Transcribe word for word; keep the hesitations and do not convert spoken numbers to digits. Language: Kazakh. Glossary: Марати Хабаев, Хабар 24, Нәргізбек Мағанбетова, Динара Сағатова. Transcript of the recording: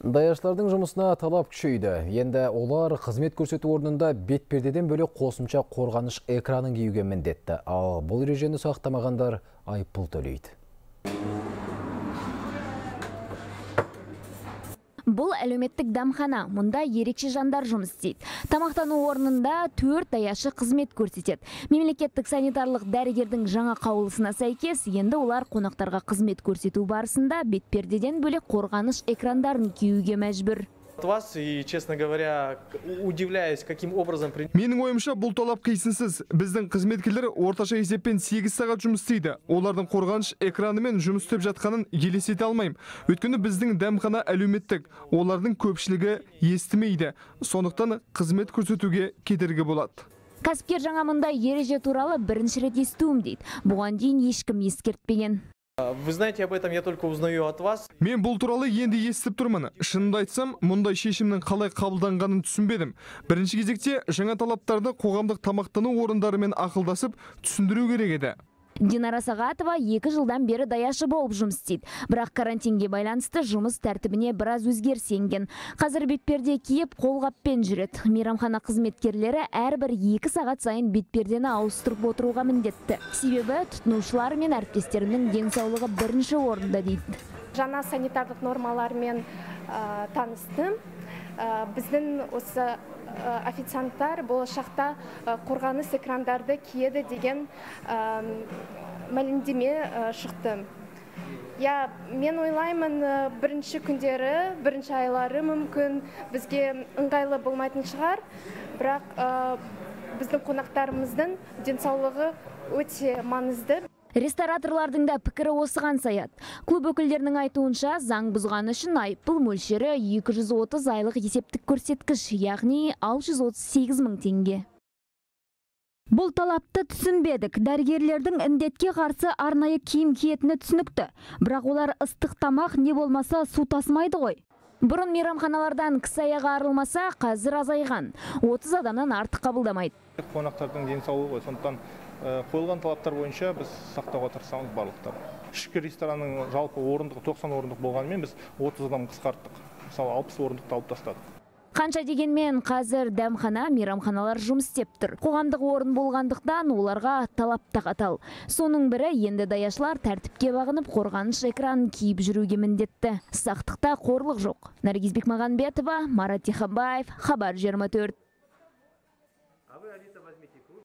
Даяштардың жұмысына талап күшейді. Енді олар қызмет көрсету орнында бетпердеден бөлек қосымша қорғаныш экранын киюге міндетті. Ал бұл ережені сақтамағандар айыппұл төлейді. Бұл әлеуметтік дамхана, мұнда ерекше жандар жұмыс істейді. Тамақтану орнында төрт даяшы қызмет көрсетеді. Мемлекеттік санитарлық дәрігердің жаңа қаулысына сәйкес, енді олар қонақтарға қызмет көрсету барысында бетпердеден бөлек қорғаныш экрандарын киюге мәжбүр. Вас и, честно говоря, удивляюсь, каким образом... Менің ойымша бұл талап қисынсыз. Біздің қызметкерлер орташа есеппен сегіз сағат жұмыс істейді. Олардың қорғаныш экранымен жұмыс істеп жатқанын елестете алмаймын. Өйткені біздің дәмхана әлеуметтік. Олардың көпшілігі естімейді. Сондықтан қызмет көрсетуге кедергі болады. Кәсіпкер жаңа мұндай ереже туралы бірінші рет естуім дейді. Бұған дейін ешкім ескертпеген. Вы знаете об этом, я только узнаю от вас. Мен бұл туралы енді естіп тұрмын. Шынымды айтсам, мұндай шешімнің қалай қабылданғанын түсінбедім. Бірінші кезекте жаңа талаптарды қоғамдық тамақтану орындарымен ақылдасып түсіндіру керек еді. Динара Сағатова екі жылдан бері даяшы болып жұмыс істейді. Бірақ карантинге байланысты жұмыс тәртібіне біраз өзгерсенген. Қазір бетперде киіп, қолғаппен жүреді. Мейрамхана қызметкерлері әрбір екі сағат сайын бетпердені ауыстырып отыруға міндетті. Себебі тұтынушылар мен әріптестерінің денсаулығы бірінші орында дейді. Жаңа санитарлық нормалармен ә, таныстым. Ә, біздің осы официанттар болашақта қорғаныс экрандарды киеді деген мәлімдеме шықты. Я, мен ойлаймын, бірінші күндері, бірінші айлары мүмкін бізге ыңғайлы болмайтын шығар, бірақ біздің қонақтарымыздың денсаулығы өте маңызды. Рестораторлардың да пікірі осыған саят. Клуб өкілдерінің айтуынша, заң бұзған үшін айыппұл мөлшері екі жүз отыз айлық есептік көрсеткіш, яғни алты жүз отыз сегіз мың теңге. Бұл талапты түсінбедік. Дәрігерлердің індетке қарсы арнайы киім киетіні түсінікті. Бірақ олар ыстық тамақ не болмаса су тасымайды ғой. Бұрын мейрамханалардан кісі аяғы арылмаса, қазір азайған. отыз адамнан артық қабылдамайды. Қонақтардың денсаулығы ғой, сондықтан қойылған талаптар бойынша біз сақтауға тырысамыз барлықтар. Ішкі ресторанның жалпы орындығы тоқсан орындық болғанымен біз отыз адам қысқарттық. Мысалы алпыс орындықты алып тастадық. Қанша дегенмен қазір дәмхана, мейрамханалар жұмыс істеп тұр. Қоғамдық орын болғандықтан оларға талап та қатал. Соның бірі енді даяшылар тәртіпке бағынып қорғаныш экранын киіп жүруге міндетті. Сақтықта қорлық жоқ. Нәргізбек Мағанбетова, Марати Хабаев, Хабар жиырма төрт.